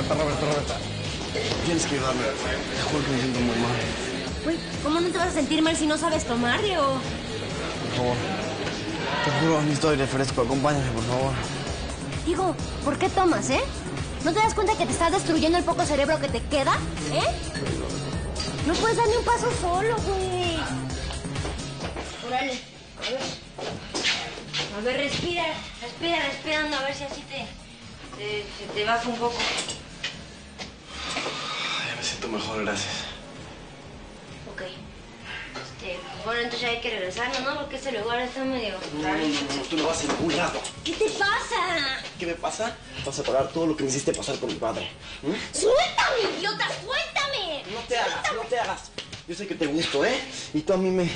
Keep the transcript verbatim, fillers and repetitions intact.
Roberta, Roberta, Roberta. Tienes que ayudarme. Te juro que me siento muy mal. Güey, ¿cómo no te vas a sentir mal si no sabes tomar, Diego? Por favor. Te juro, necesito aire fresco. Acompáñame, por favor. Diego, ¿por qué tomas, eh? ¿No te das cuenta que te estás destruyendo el poco cerebro que te queda? ¿Eh? No puedes dar ni un paso solo, güey. Órale, a ver. A ver, respira. Respira, respirando, a ver si así te... te se te baja un poco. Ya me siento mejor, gracias. Ok. Este, bueno, entonces hay que regresarnos, ¿no? Porque este lugar está medio... No, no, no, tú no vas a ningún lado. ¿Qué te pasa? ¿Qué me pasa? Vas a pagar todo lo que me hiciste pasar con mi padre. ¿Mm? ¡Suéltame, idiota! ¡Suéltame! No te hagas, no te hagas. Yo sé que te gusto, ¿eh? Y tú a mí me...